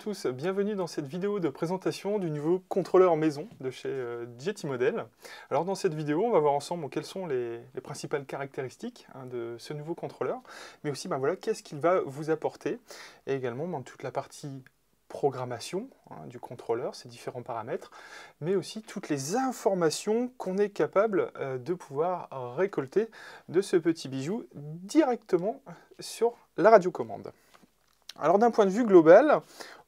tous, bienvenue dans cette vidéo de présentation du nouveau contrôleur maison de chez Jeti Model. Alors dans cette vidéo, on va voir ensemble quelles sont les principales caractéristiques de ce nouveau contrôleur, mais aussi voilà, qu'est-ce qu'il va vous apporter, et également toute la partie programmation du contrôleur, ses différents paramètres, mais aussi toutes les informations qu'on est capable de pouvoir récolter de ce petit bijou directement sur la radiocommande. Alors d'un point de vue global,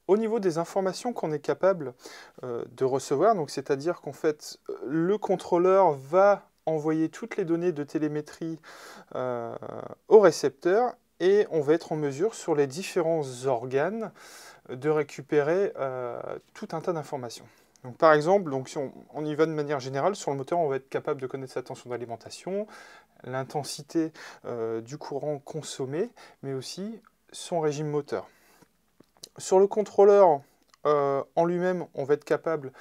au niveau des informations qu'on est capable de recevoir, donc c'est-à-dire qu'en fait le contrôleur va envoyer toutes les données de télémétrie au récepteur et on va être en mesure sur les différents organes de récupérer tout un tas d'informations. Donc par exemple, si on y va de manière générale, sur le moteur, on va être capable de connaître sa tension d'alimentation, l'intensité du courant consommé, mais aussi son régime moteur. Sur le contrôleur en lui-même, on va être capable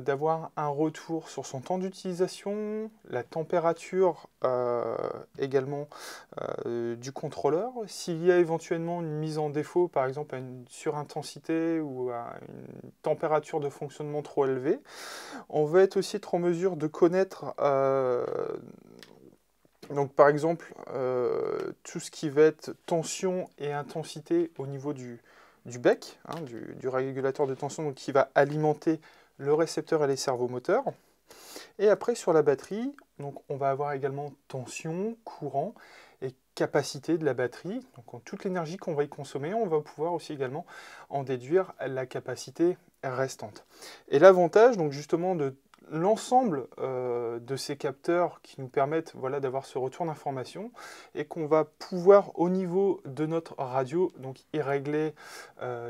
d'avoir un retour sur son temps d'utilisation, la température également du contrôleur, s'il y a éventuellement une mise en défaut, par exemple à une surintensité ou à une température de fonctionnement trop élevée. On va être aussi en mesure de connaître donc par exemple, tout ce qui va être tension et intensité au niveau du bec, du régulateur de tension, donc qui va alimenter le récepteur et les servomoteurs. Et après sur la batterie, donc on va avoir également tension, courant et capacité de la batterie. Donc toute l'énergie qu'on va y consommer, on va pouvoir aussi également en déduire la capacité restante. Et l'avantage donc justement de l'ensemble de ces capteurs qui nous permettent d'avoir ce retour d'information et qu'on va pouvoir au niveau de notre radio donc y régler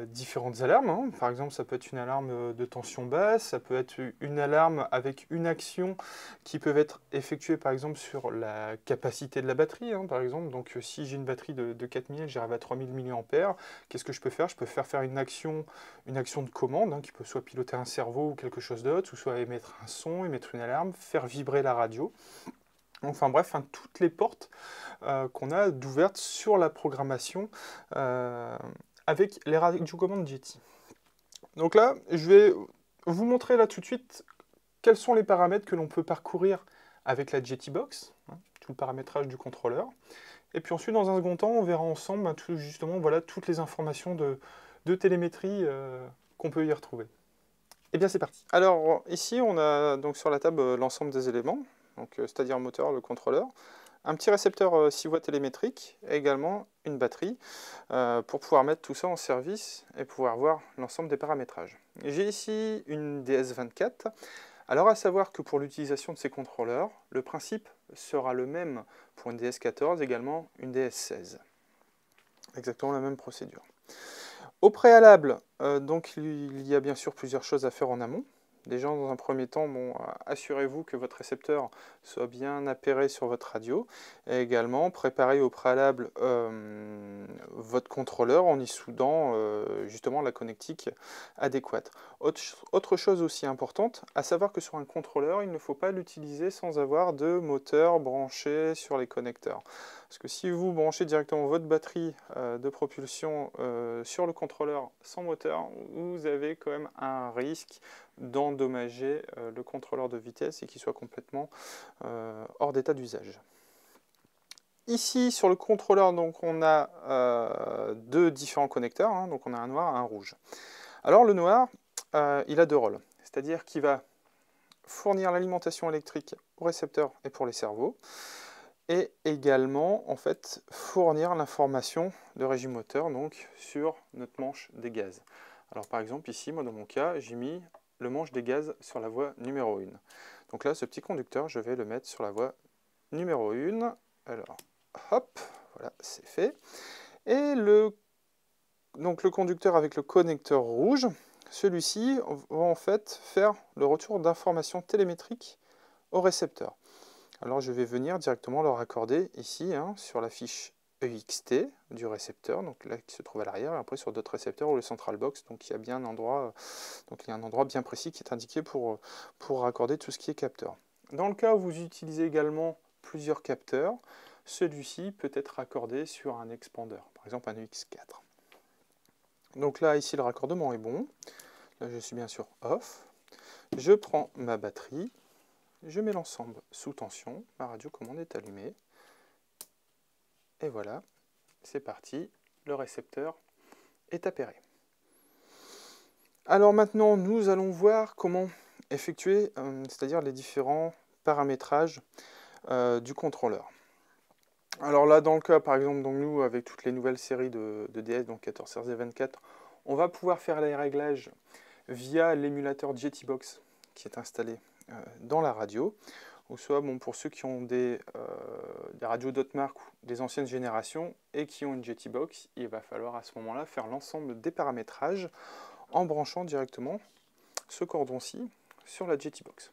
différentes alarmes. Par exemple, ça peut être une alarme de tension basse, ça peut être une alarme avec une action qui peut être effectuée par exemple sur la capacité de la batterie. Par exemple, donc si j'ai une batterie de 4000, j'arrive à 3000 mAh, qu'est-ce que je peux faire? Je peux faire une action de commande qui peut soit piloter un cerveau ou quelque chose d'autre, ou soit émettre un son, émettre une alarme, faire vibrer la radio. Enfin bref, toutes les portes qu'on a d'ouvertes sur la programmation avec les radiocommandes Jeti. Donc là, je vais vous montrer là tout de suite quels sont les paramètres que l'on peut parcourir avec la JetiBox, tout le paramétrage du contrôleur. Et puis ensuite, dans un second temps, on verra ensemble justement toutes les informations de télémétrie qu'on peut y retrouver. Et bien c'est parti. Alors ici on a donc sur la table l'ensemble des éléments, c'est-à-dire moteur, le contrôleur, un petit récepteur 6 watts télémétrique et également une batterie pour pouvoir mettre tout ça en service et pouvoir voir l'ensemble des paramétrages. J'ai ici une DS24. Alors à savoir que pour l'utilisation de ces contrôleurs, le principe sera le même pour une DS14 également une DS16. Exactement la même procédure. Au préalable, donc il y a bien sûr plusieurs choses à faire en amont. Déjà, dans un premier temps, assurez-vous que votre récepteur soit bien appairé sur votre radio. Et également, préparez au préalable votre contrôleur en y soudant justement la connectique adéquate. Autre chose aussi importante, à savoir que sur un contrôleur, il ne faut pas l'utiliser sans avoir de moteur branché sur les connecteurs. Parce que si vous branchez directement votre batterie de propulsion sur le contrôleur sans moteur, vous avez quand même un risque d'endommager le contrôleur de vitesse et qu'il soit complètement hors d'état d'usage. Ici sur le contrôleur, donc on a deux différents connecteurs, donc on a un noir et un rouge. Alors le noir, il a deux rôles, c'est-à-dire qu'il va fournir l'alimentation électrique aux récepteurs et pour les servos, et également en fait fournir l'information de régime moteur donc sur notre manche des gaz. Alors par exemple ici, moi dans mon cas, j'ai mis le manche des gaz sur la voie numéro 1. Donc là, ce petit conducteur, je vais le mettre sur la voie numéro 1. Alors, hop, voilà, c'est fait. Et le conducteur avec le connecteur rouge, celui-ci va en fait faire le retour d'informations télémétriques au récepteur. Alors, je vais venir directement le raccorder ici sur la fiche EXT du récepteur, donc là qui se trouve à l'arrière, et après sur d'autres récepteurs ou le central box, donc il y a bien un endroit, bien précis qui est indiqué pour raccorder tout ce qui est capteur. Dans le cas où vous utilisez également plusieurs capteurs, celui-ci peut être raccordé sur un expandeur, par exemple un EX4. Donc là, ici, le raccordement est bon. Là, je suis bien sûr off. Je prends ma batterie. Je mets l'ensemble sous tension. Ma radiocommande est allumée. Et voilà, c'est parti. Le récepteur est appairé. Alors maintenant, nous allons voir comment effectuer, c'est-à-dire les différents paramétrages du contrôleur. Alors là, dans le cas, par exemple, donc nous, avec toutes les nouvelles séries de DS, donc 14, 16 et 24, on va pouvoir faire les réglages via l'émulateur JETIBOX qui est installé dans la radio. Ou soit, bon, pour ceux qui ont des radios d'autres marques ou des anciennes générations et qui ont une JETIBOX, il va falloir à ce moment-là faire l'ensemble des paramétrages en branchant directement ce cordon-ci sur la JETIBOX.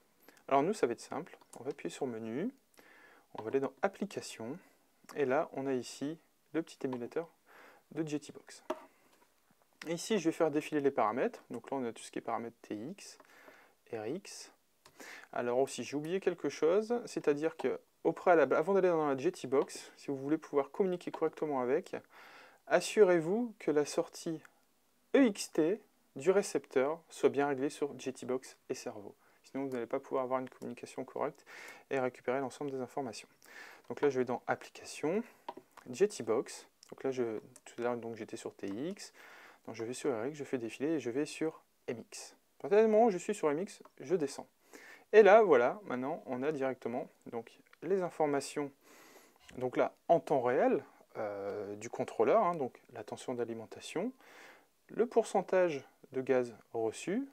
Alors nous, ça va être simple. On va appuyer sur Menu, on va aller dans Applications. Et là, on a ici le petit émulateur de JETIBOX. Et ici, je vais faire défiler les paramètres. Donc là, on a tout ce qui est paramètres TX, RX. Alors aussi, j'ai oublié quelque chose, c'est-à-dire qu'au préalable, avant d'aller dans la JETIBOX, si vous voulez pouvoir communiquer correctement avec, assurez-vous que la sortie EXT du récepteur soit bien réglée sur JETIBOX et cerveau. Sinon, vous n'allez pas pouvoir avoir une communication correcte et récupérer l'ensemble des informations. Donc là, je vais dans Applications, JETIBOX. Donc là, tout à l'heure, j'étais sur TX. Donc je vais sur RX, je fais défiler et je vais sur MX. À partir du moment où je suis sur MX, je descends. Et là, voilà, maintenant, on a directement donc, les informations. Donc là, en temps réel du contrôleur, hein, donc la tension d'alimentation, le pourcentage de gaz reçu,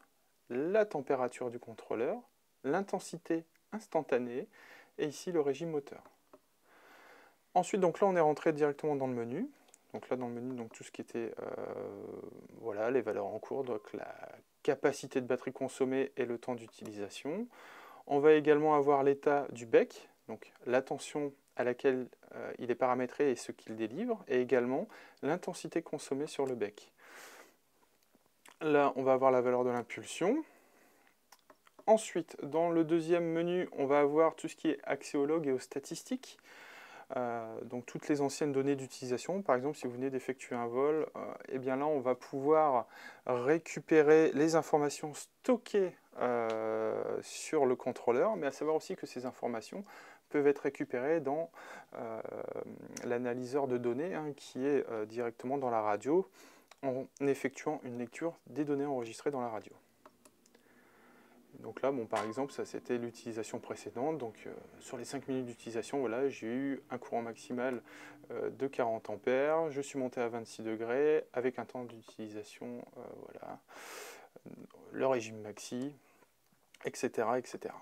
la température du contrôleur, l'intensité instantanée, et ici le régime moteur. Ensuite, donc là, on est rentré directement dans le menu. Donc là, dans le menu, donc, tout ce qui était voilà, les valeurs en cours, donc la capacité de batterie consommée et le temps d'utilisation. On va également avoir l'état du bec, donc la tension à laquelle il est paramétré et ce qu'il délivre, et également l'intensité consommée sur le bec. Là, on va avoir la valeur de l'impulsion. Ensuite, dans le deuxième menu, on va avoir tout ce qui est accès aux logs et aux statistiques. Donc toutes les anciennes données d'utilisation, par exemple si vous venez d'effectuer un vol, et bien là on va pouvoir récupérer les informations stockées sur le contrôleur, mais à savoir aussi que ces informations peuvent être récupérées dans l'analyseur de données hein, qui est directement dans la radio en effectuant une lecture des données enregistrées dans la radio. Donc là, bon, par exemple, ça c'était l'utilisation précédente. Donc sur les 5 minutes d'utilisation, voilà, j'ai eu un courant maximal de 40 ampères. Je suis monté à 26 degrés avec un temps d'utilisation, voilà, le régime maxi, etc., etc.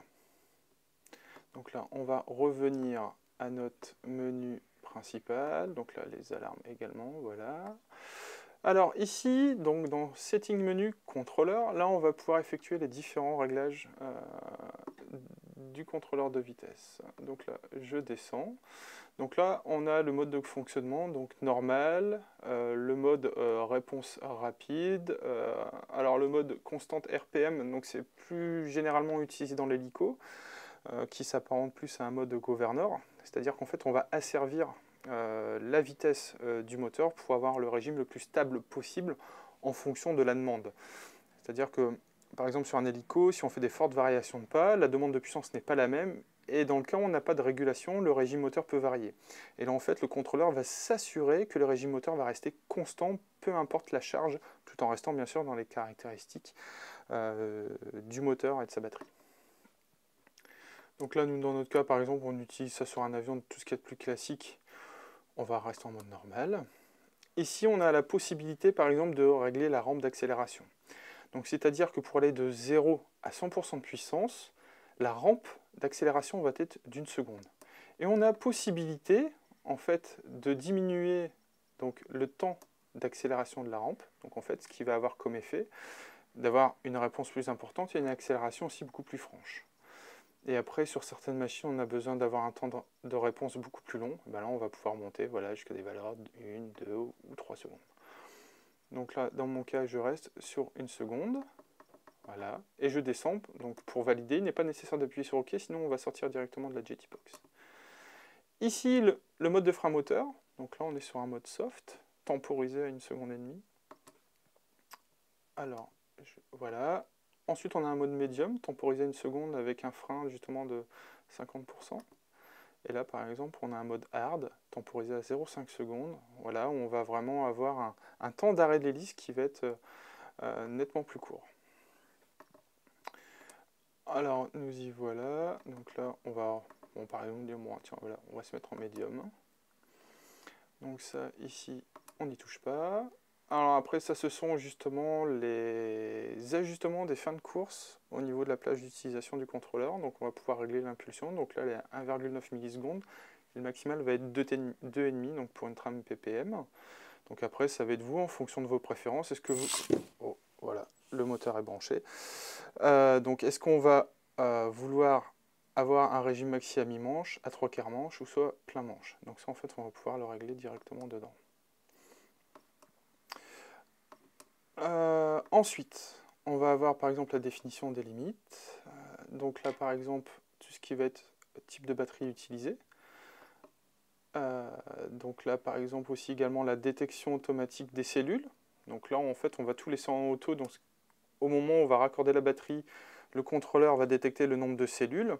Donc là, on va revenir à notre menu principal. Donc là, les alarmes également, voilà. Alors ici, donc dans Setting menu contrôleur, là on va pouvoir effectuer les différents réglages du contrôleur de vitesse. Donc là, je descends. Donc là, on a le mode de fonctionnement, donc normal, le mode réponse rapide. Alors le mode constante RPM, donc c'est plus généralement utilisé dans l'hélico, qui s'apparente plus à un mode gouverneur. C'est-à-dire qu'en fait, on va asservir la vitesse du moteur pour avoir le régime le plus stable possible en fonction de la demande. C'est-à-dire que, par exemple, sur un hélico, si on fait des fortes variations de pas, la demande de puissance n'est pas la même, et dans le cas où on n'a pas de régulation, le régime moteur peut varier. Et là, en fait, le contrôleur va s'assurer que le régime moteur va rester constant, peu importe la charge, tout en restant, bien sûr, dans les caractéristiques du moteur et de sa batterie. Donc là, nous, dans notre cas, par exemple, on utilise ça sur un avion de tout ce qu'il y a de plus classique. On va rester en mode normal. Ici, on a la possibilité, par exemple, de régler la rampe d'accélération. Donc, c'est-à-dire que pour aller de 0 à 100% de puissance, la rampe d'accélération va être d'une seconde. Et on a possibilité, en fait, de diminuer donc, le temps d'accélération de la rampe. Donc, en fait, ce qui va avoir comme effet, d'avoir une réponse plus importante et une accélération aussi beaucoup plus franche. Et après, sur certaines machines, on a besoin d'avoir un temps de réponse beaucoup plus long. Ben là, on va pouvoir monter voilà, jusqu'à des valeurs d'1, 2 ou 3 secondes. Donc là, dans mon cas, je reste sur 1 seconde. Voilà. Et je descends. Donc pour valider, il n'est pas nécessaire d'appuyer sur OK, sinon on va sortir directement de la JETIBOX. Ici, le mode de frein moteur. Donc là, on est sur un mode soft, temporisé à 1 seconde et demie. Alors, voilà. Ensuite, on a un mode médium, temporisé une seconde avec un frein justement de 50%. Et là, par exemple, on a un mode hard, temporisé à 0,5 secondes. Voilà, on va vraiment avoir un temps d'arrêt de l'hélice qui va être nettement plus court. Alors, nous y voilà. Donc là, on va, bon, par exemple, dire, bon, tiens, voilà, on va se mettre en médium. Donc ça, ici, on n'y touche pas. Alors après, ça, ce sont justement les ajustements des fins de course au niveau de la plage d'utilisation du contrôleur. Donc on va pouvoir régler l'impulsion. Donc là, elle est à 1,9 millisecondes. Le maximal va être 2,5, donc pour une trame ppm. Donc après, ça va être vous en fonction de vos préférences. Est-ce que vous... Oh, voilà, le moteur est branché. Donc est-ce qu'on va vouloir avoir un régime maxi à mi-manche, à 3/4 manche ou soit plein manche. Donc ça, en fait, on va pouvoir le régler directement dedans. Ensuite, on va avoir par exemple la définition des limites. Donc là, par exemple, tout ce qui va être type de batterie utilisée. Donc là, par exemple, aussi également la détection automatique des cellules. Donc là, en fait, on va tout laisser en auto. Donc au moment où on va raccorder la batterie, le contrôleur va détecter le nombre de cellules.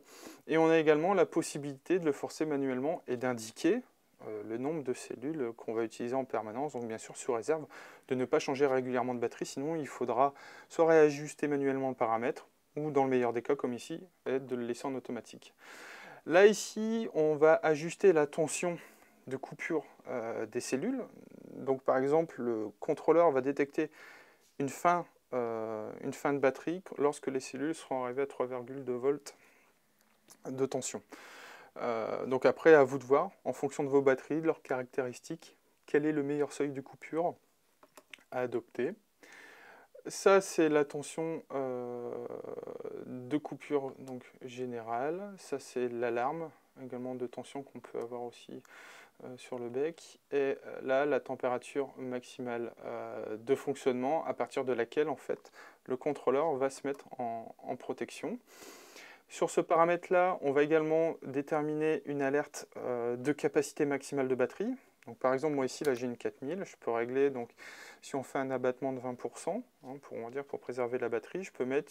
Et on a également la possibilité de le forcer manuellement et d'indiquer le nombre de cellules qu'on va utiliser en permanence, donc bien sûr sous réserve de ne pas changer régulièrement de batterie, sinon il faudra soit réajuster manuellement le paramètre, ou dans le meilleur des cas comme ici, de le laisser en automatique. Là ici, on va ajuster la tension de coupure des cellules. Donc par exemple, le contrôleur va détecter une fin de batterie lorsque les cellules seront arrivées à 3,2 volts de tension. Donc après, à vous de voir, en fonction de vos batteries, de leurs caractéristiques, quel est le meilleur seuil de coupure à adopter. Ça, c'est la tension de coupure donc, générale. Ça, c'est l'alarme également de tension qu'on peut avoir aussi sur le bec. Et là, la température maximale de fonctionnement à partir de laquelle, en fait, le contrôleur va se mettre en protection. Sur ce paramètre-là, on va également déterminer une alerte de capacité maximale de batterie. Donc, par exemple, moi ici, là, j'ai une 4000. Je peux régler, donc, si on fait un abattement de 20%, hein, pour préserver la batterie, je peux mettre,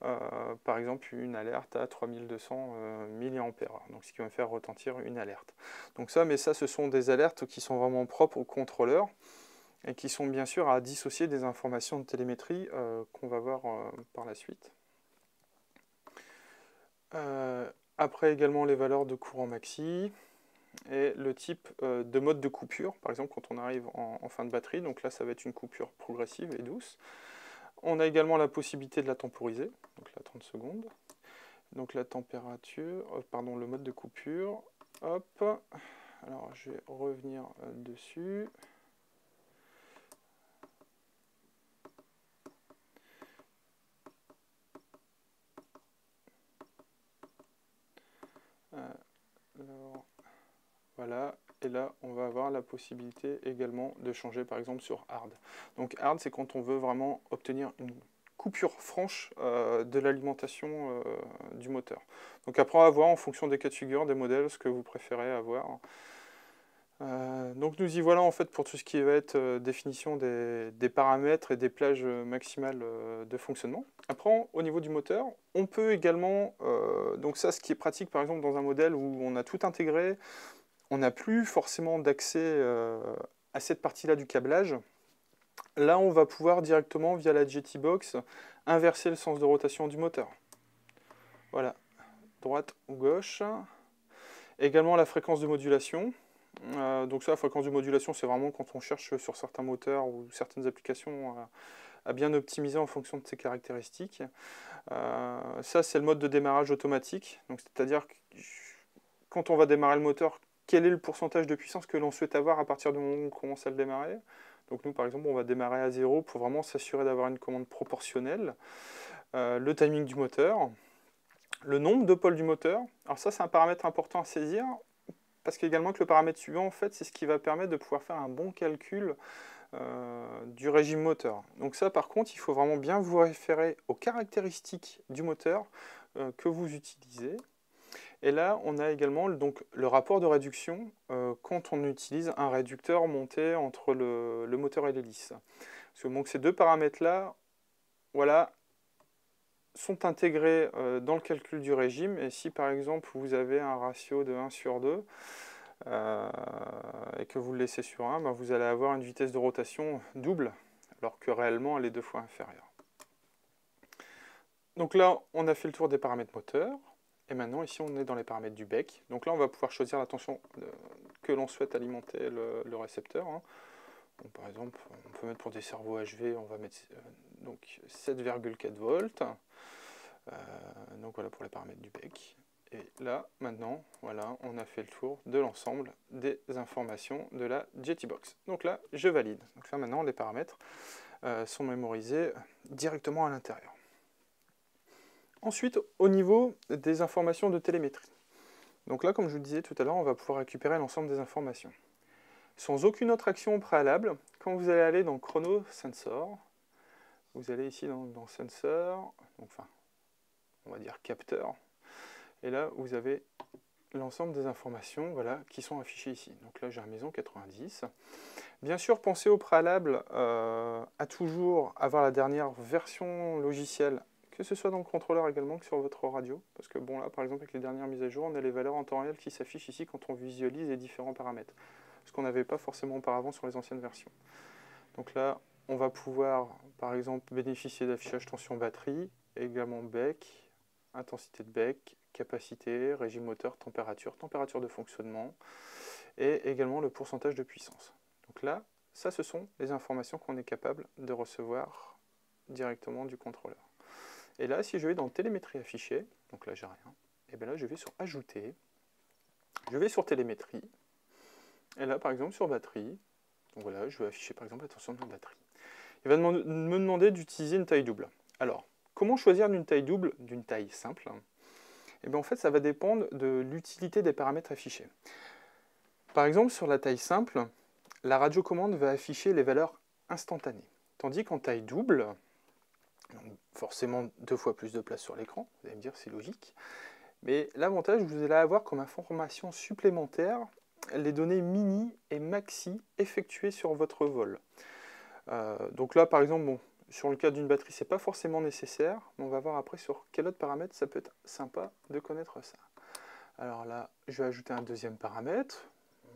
par exemple, une alerte à 3200 mAh. Donc, ce qui va me faire retentir une alerte. Donc ça, mais ça, ce sont des alertes qui sont vraiment propres au contrôleur et qui sont bien sûr à dissocier des informations de télémétrie qu'on va voir par la suite. Après également les valeurs de courant maxi et le type de mode de coupure, par exemple quand on arrive en fin de batterie, donc là ça va être une coupure progressive et douce. On a également la possibilité de la temporiser, donc là 30 secondes, donc la température, pardon, le mode de coupure, hop, alors je vais revenir dessus. Alors, voilà, et là on va avoir la possibilité également de changer par exemple sur hard. Donc hard, c'est quand on veut vraiment obtenir une coupure franche de l'alimentation du moteur. Donc après on va voir en fonction des cas de figure, des modèles, ce que vous préférez avoir. Donc nous y voilà en fait pour tout ce qui va être définition des paramètres et des plages maximales de fonctionnement. Après au niveau du moteur, on peut également, donc ça ce qui est pratique par exemple dans un modèle où on a tout intégré, on n'a plus forcément d'accès à cette partie-là du câblage. Là on va pouvoir directement via la JETIBOX inverser le sens de rotation du moteur. Voilà, droite ou gauche. Également la fréquence de modulation. Donc ça, la fréquence de modulation, c'est vraiment quand on cherche sur certains moteurs ou certaines applications à bien optimiser en fonction de ses caractéristiques. Ça, c'est le mode de démarrage automatique. Donc c'est-à-dire quand on va démarrer le moteur, quel est le pourcentage de puissance que l'on souhaite avoir à partir du moment où on commence à le démarrer. Donc nous, par exemple, on va démarrer à 0 pour vraiment s'assurer d'avoir une commande proportionnelle. Le timing du moteur, le nombre de pôles du moteur. Alors ça, c'est un paramètre important à saisir. Parce qu'également que le paramètre suivant, en fait, c'est ce qui va permettre de pouvoir faire un bon calcul du régime moteur. Donc ça, par contre, il faut vraiment bien vous référer aux caractéristiques du moteur que vous utilisez. Et là, on a également donc, le rapport de réduction quand on utilise un réducteur monté entre le moteur et l'hélice. Parce que donc, ces deux paramètres-là, voilà, sont intégrés dans le calcul du régime. Et si par exemple vous avez un ratio de 1 sur 2 et que vous le laissez sur 1, ben vous allez avoir une vitesse de rotation double, alors que réellement elle est 2 fois inférieure. Donc là on a fait le tour des paramètres moteurs, et maintenant ici on est dans les paramètres du bec. Donc là on va pouvoir choisir la tension que l'on souhaite alimenter le récepteur, hein. Donc, par exemple on peut mettre pour des servos HV, on va mettre donc 7,4 volts. Donc voilà pour les paramètres du bec. Et là maintenant voilà, on a fait le tour de l'ensemble des informations de la JetiBox. Donc là je valide. Donc là maintenant les paramètres sont mémorisés directement à l'intérieur. Ensuite, au niveau des informations de télémétrie. Donc là, comme je vous le disais tout à l'heure, on va pouvoir récupérer l'ensemble des informations. Sans aucune autre action préalable, quand vous allez aller dans Chrono Sensor, vous allez ici dans Sensor, enfin, on va dire Capteur, et là, vous avez l'ensemble des informations voilà, qui sont affichées ici. Donc là, j'ai un Mezon 90. Bien sûr, pensez au préalable à toujours avoir la dernière version logicielle, que ce soit dans le contrôleur également que sur votre radio, parce que bon là par exemple avec les dernières mises à jour on a les valeurs en temps réel qui s'affichent ici quand on visualise les différents paramètres, ce qu'on n'avait pas forcément auparavant sur les anciennes versions. Donc là on va pouvoir par exemple bénéficier d'affichage tension batterie, également bec, intensité de bec, capacité, régime moteur, température, température de fonctionnement et également le pourcentage de puissance. Donc là ça ce sont les informations qu'on est capable de recevoir directement du contrôleur. Et là, si je vais dans télémétrie affichée, donc là j'ai rien, et bien là je vais sur ajouter, je vais sur télémétrie, et là par exemple sur batterie, donc voilà, je vais afficher par exemple la tension de ma batterie. Il va me demander d'utiliser une taille double. Alors, comment choisir d'une taille double d'une taille simple? Et bien en fait, ça va dépendre de l'utilité des paramètres affichés. Par exemple, sur la taille simple, la radiocommande va afficher les valeurs instantanées, tandis qu'en taille double, donc forcément 2 fois plus de place sur l'écran, vous allez me dire c'est logique. Mais l'avantage, vous allez avoir comme information supplémentaire les données mini et maxi effectuées sur votre vol. Donc là par exemple, bon, sur le cas d'une batterie c'est pas forcément nécessaire, mais on va voir après sur quel autre paramètre ça peut être sympa de connaître ça. Alors là je vais ajouter un deuxième paramètre.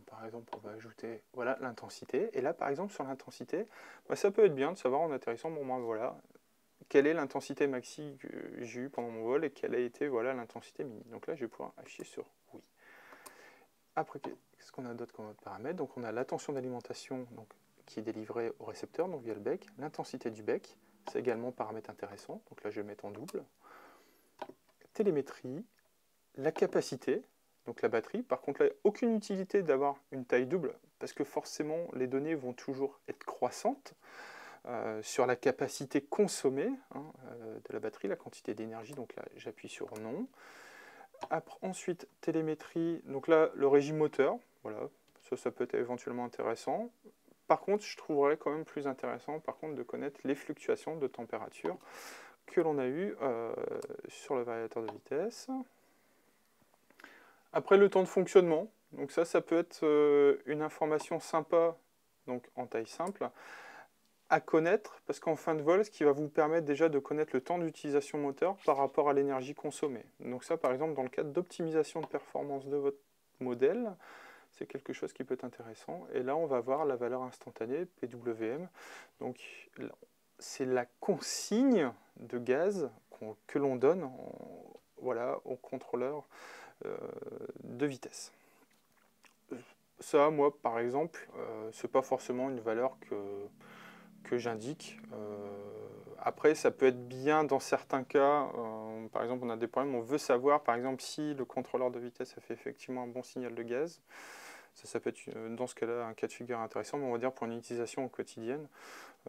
Par exemple, on va ajouter voilà l'intensité. Et là par exemple sur l'intensité, bah, ça peut être bien de savoir en atterrissant, bon ben voilà, quelle est l'intensité maxi que j'ai eue pendant mon vol et quelle a été voilà, l'intensité mini. Donc là, je vais pouvoir afficher sur oui. Après, qu'est-ce qu'on a d'autre comme autre paramètre? Donc on a la tension d'alimentation qui est délivrée au récepteur, donc via le bec. L'intensité du bec, c'est également un paramètre intéressant. Donc là, je vais mettre en double. Télémétrie, la capacité, donc la batterie. Par contre, là, aucune utilité d'avoir une taille double, parce que forcément, les données vont toujours être croissantes. Sur la capacité consommée hein, de la batterie, la quantité d'énergie, donc là j'appuie sur non. Après, ensuite télémétrie, donc là le régime moteur, voilà, ça peut être éventuellement intéressant. Par contre je trouverais quand même plus intéressant par contre de connaître les fluctuations de température que l'on a eues sur le variateur de vitesse. Après le temps de fonctionnement, donc ça peut être une information sympa donc en taille simple à connaître, parce qu'en fin de vol, ce qui va vous permettre déjà de connaître le temps d'utilisation moteur par rapport à l'énergie consommée. Donc ça, par exemple, dans le cadre d'optimisation de performance de votre modèle, c'est quelque chose qui peut être intéressant. Et là, on va voir la valeur instantanée, PWM. Donc, c'est la consigne de gaz que l'on donne voilà, au contrôleur de vitesse. Ça, moi, par exemple, c'est pas forcément une valeur que j'indique. Après ça peut être bien dans certains cas, par exemple on a des problèmes, on veut savoir par exemple si le contrôleur de vitesse a fait effectivement un bon signal de gaz, ça peut être dans ce cas là un cas de figure intéressant, mais on va dire pour une utilisation quotidienne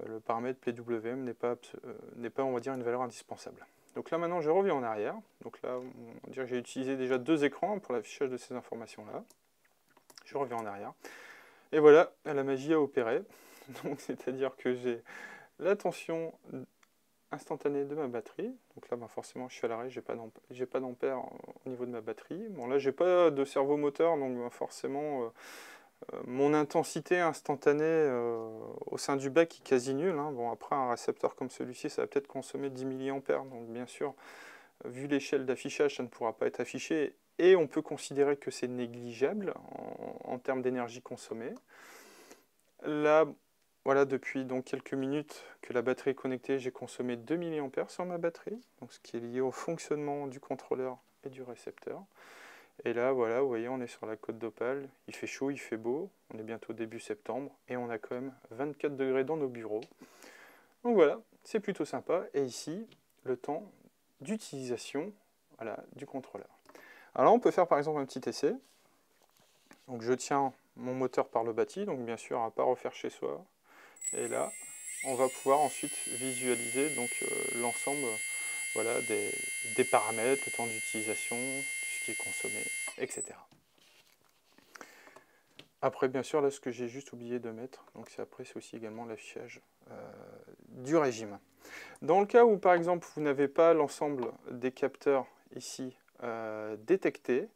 le paramètre PWM n'est pas on va dire une valeur indispensable. Donc là maintenant je reviens en arrière, donc là on va dire que j'ai utilisé déjà 2 écrans pour l'affichage de ces informations là, je reviens en arrière et voilà la magie a opéré. C'est-à-dire que j'ai la tension instantanée de ma batterie. Donc là, ben forcément, je suis à l'arrêt, je n'ai pas d'ampère au niveau de ma batterie. Bon, là, j'ai pas de servo moteur, donc ben forcément, Mon intensité instantanée au sein du bec est quasi nulle. Hein. Bon, après, un récepteur comme celui-ci, ça va peut-être consommer 10 mAh. Donc, bien sûr, vu l'échelle d'affichage, ça ne pourra pas être affiché. Et on peut considérer que c'est négligeable en termes d'énergie consommée. Là, voilà, depuis donc quelques minutes que la batterie est connectée, j'ai consommé 2 mAh sur ma batterie. Donc, ce qui est lié au fonctionnement du contrôleur et du récepteur. Et là, voilà, vous voyez, on est sur la côte d'Opale, il fait chaud, il fait beau, on est bientôt début septembre, et on a quand même 24 degrés dans nos bureaux. Donc voilà, c'est plutôt sympa, et ici, le temps d'utilisation voilà, du contrôleur. Alors on peut faire par exemple un petit essai. Donc je tiens mon moteur par le bâti, donc bien sûr, à ne pas refaire chez soi. Et là, on va pouvoir ensuite visualiser l'ensemble voilà, des paramètres, le temps d'utilisation, consommé, etc. Après, bien sûr, là, ce que j'ai juste oublié de mettre, donc c'est après, c'est aussi également l'affichage du régime. Dans le cas où, par exemple, vous n'avez pas l'ensemble des capteurs ici détectés,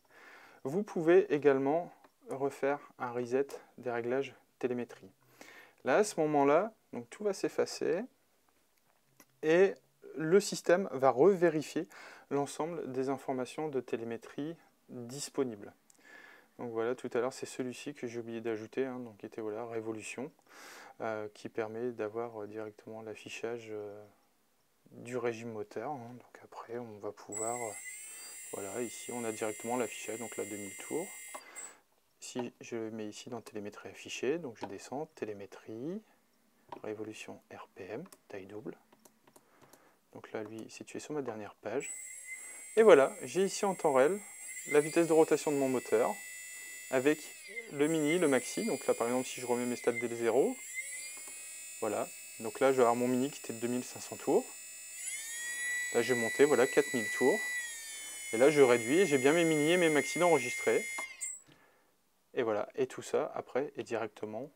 vous pouvez également refaire un reset des réglages télémétrie. Là, à ce moment-là, donc tout va s'effacer et le système va revérifier l'ensemble des informations de télémétrie disponibles. Donc voilà, tout à l'heure, c'est celui-ci que j'ai oublié d'ajouter, hein, donc qui était voilà, Révolution, qui permet d'avoir directement l'affichage du régime moteur. Hein. Donc après, on va pouvoir, voilà, ici, on a directement l'affichage, donc la 2000 tours. Si je mets ici dans télémétrie affichée, donc je descends, télémétrie, Révolution RPM, taille double. Donc là, lui, situé sur ma dernière page. Et voilà, j'ai ici en temps réel la vitesse de rotation de mon moteur avec le mini, le maxi. Donc là, par exemple, si je remets mes stats D0, voilà. Donc là, je vais avoir mon mini qui était de 2500 tours. Là, je vais monter, voilà, 4000 tours. Et là, je réduis et j'ai bien mes mini et mes maxi d'enregistrer. Et voilà, et tout ça, après, est directement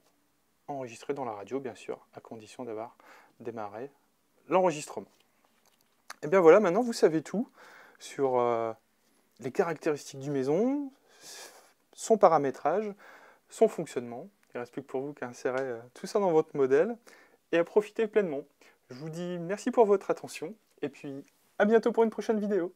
enregistré dans la radio, bien sûr, à condition d'avoir démarré l'enregistrement. Et bien voilà, maintenant vous savez tout sur les caractéristiques du Mezon, son paramétrage, son fonctionnement. Il ne reste plus que pour vous qu'à insérer tout ça dans votre modèle et à profiter pleinement. Je vous dis merci pour votre attention et puis à bientôt pour une prochaine vidéo.